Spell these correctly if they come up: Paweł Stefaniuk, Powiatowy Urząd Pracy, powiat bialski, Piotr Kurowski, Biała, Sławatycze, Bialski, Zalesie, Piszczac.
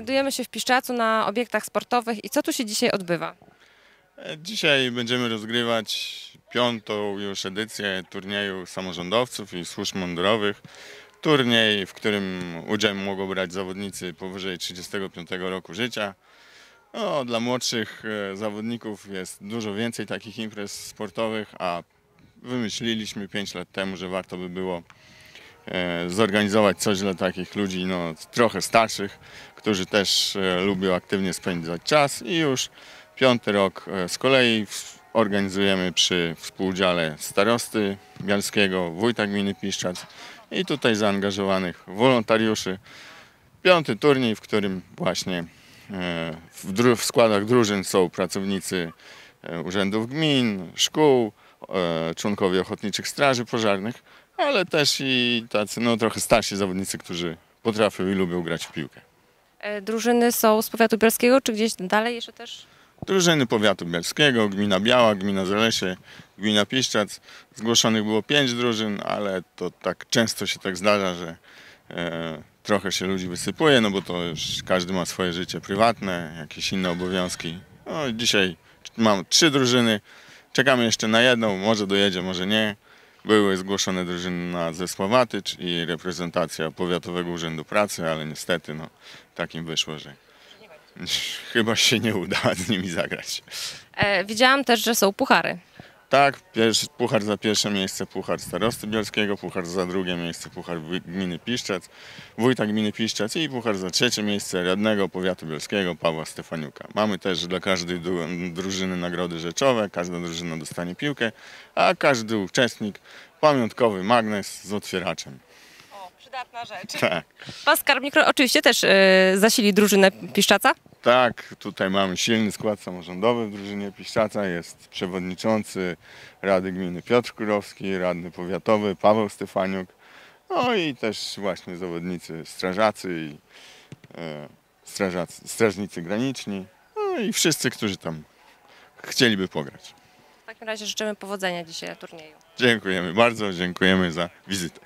Znajdujemy się w Piszczacu na obiektach sportowych i co tu się dzisiaj odbywa? Dzisiaj będziemy rozgrywać 5. już edycję turnieju samorządowców i służb mundurowych. Turniej, w którym udział mogą brać zawodnicy powyżej 35 roku życia. No, dla młodszych zawodników jest dużo więcej takich imprez sportowych, a wymyśliliśmy 5 lat temu, że warto by było zorganizować coś dla takich ludzi trochę starszych, którzy też lubią aktywnie spędzać czas i już 5. rok z kolei organizujemy przy współudziale starosty bialskiego, wójta gminy Piszczac i tutaj zaangażowanych wolontariuszy. 5. turniej, w którym właśnie w składach drużyn są pracownicy urzędów gmin, szkół, członkowie ochotniczych straży pożarnych, ale też i tacy trochę starsi zawodnicy, którzy potrafią i lubią grać w piłkę. Drużyny są z powiatu bielskiego, czy gdzieś dalej jeszcze też? Drużyny powiatu bielskiego, gmina Biała, gmina Zalesie, gmina Piszczac. Zgłoszonych było 5 drużyn, ale to tak często się tak zdarza, że trochę się ludzi wysypuje, bo to już każdy ma swoje życie prywatne, jakieś inne obowiązki. No, dzisiaj mam 3 drużyny, czekamy jeszcze na jedną, może dojedzie, może nie. Były zgłoszone drużyny ze Sławatycz i reprezentacja Powiatowego Urzędu Pracy, ale niestety takim wyszło, że chyba się nie uda z nimi zagrać. Widziałam też, że są puchary. Tak, puchar za pierwsze miejsce, puchar starosty bielskiego, puchar za drugie miejsce, puchar gminy Piszczac, wójta gminy Piszczac i puchar za trzecie miejsce radnego powiatu bielskiego Pawła Stefaniuka. Mamy też dla każdej drużyny nagrody rzeczowe, każda drużyna dostanie piłkę, a każdy uczestnik pamiątkowy magnes z otwieraczem. O, przydatna rzecz. Tak. Pan skarbnik oczywiście też zasili drużynę Piszczaca? Tak, tutaj mamy silny skład samorządowy w drużynie Piszczaca. Jest przewodniczący Rady Gminy Piotr Kurowski, radny powiatowy Paweł Stefaniuk, no i też właśnie zawodnicy strażacy i strażnicy graniczni, no i wszyscy, którzy tam chcieliby pograć. W takim razie życzymy powodzenia dzisiaj na turnieju. Dziękujemy bardzo, dziękujemy za wizytę.